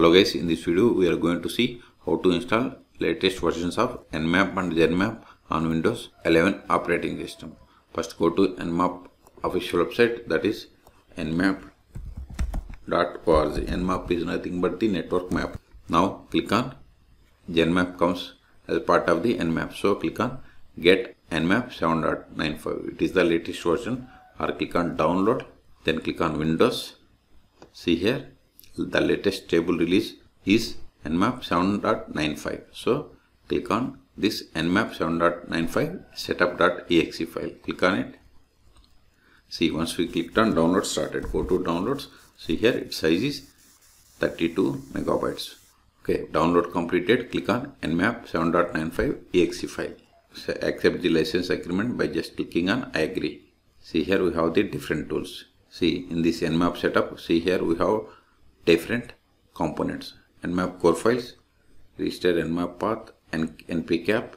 Hello guys, in this video we are going to see how to install latest versions of Nmap and Nmap on Windows 11 operating system. First go to Nmap official website, that is nmap.org. Nmap is nothing but the network map. Now click on Nmap, comes as part of the Nmap. So click on get Nmap 7.95. It is the latest version, or click on download, then click on Windows. See here, the latest stable release is Nmap 7.95. So click on this Nmap 7.95 setup.exe file. Click on it. See, once we clicked on download started, go to downloads. See here, its size is 32 megabytes. Okay, download completed. Click on Nmap 7.95 exe file. So accept the license agreement by just clicking on I agree. See here, we have the different tools. See, in this Nmap setup, see here we have different components: Nmap core files, register Nmap path, and NPCAP,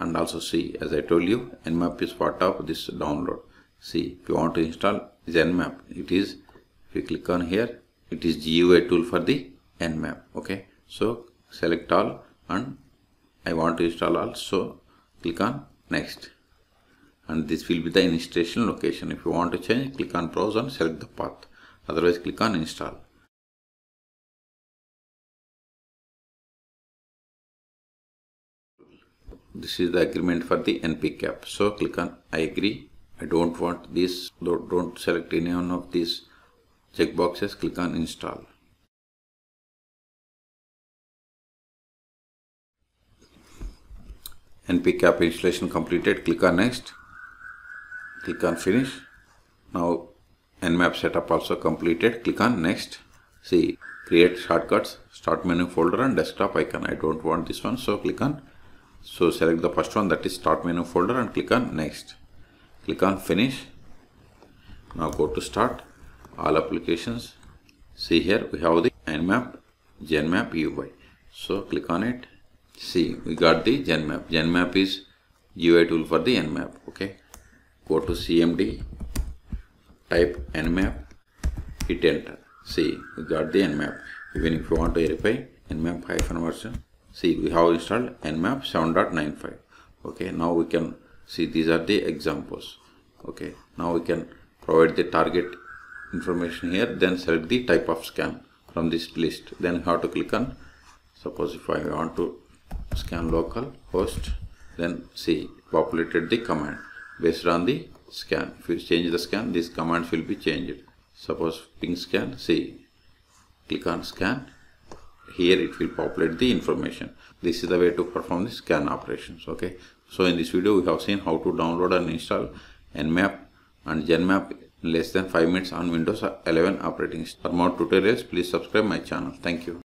and also see, as I told you, Nmap is part of this download. See, if you want to install Nmap, it is, if you click on here, it is GUI tool for the Nmap. Okay, so select all, and I want to install all, so click on next, and this will be the installation location. If you want to change, click on browse and select the path, otherwise click on install. This is the agreement for the NPCAP. So click on I agree. I don't want this, don't select any one of these checkboxes. Click on install. NPCAP installation completed. Click on next. Click on finish. Now Nmap setup also completed. Click on next. See, create shortcuts, start menu folder and desktop icon. I don't want this one, so click on, so select the first one, that is start menu folder, and click on next. Click on finish. Now go to start all applications. See here we have the Nmap Nmap UI. So click on it. See, we got the Nmap. Nmap is UI tool for the Nmap. Okay. Go to CMD. Type Nmap. Hit enter. See, we got the Nmap. Even if you want to verify Nmap -version. See, we have installed Nmap 7.95. okay, now we can see these are the examples. Okay, now we can provide the target information here, then select the type of scan from this list, then how to click on, suppose if I want to scan local host, then see, populated the command based on the scan. If you change the scan, these commands will be changed. Suppose ping scan, see, click on scan. Here it will populate the information. This is the way to perform the scan operations. Okay, so in this video we have seen how to download and install Nmap and Nmap in less than 5 minutes on Windows 11 operating system. For more tutorials, please subscribe my channel. Thank you.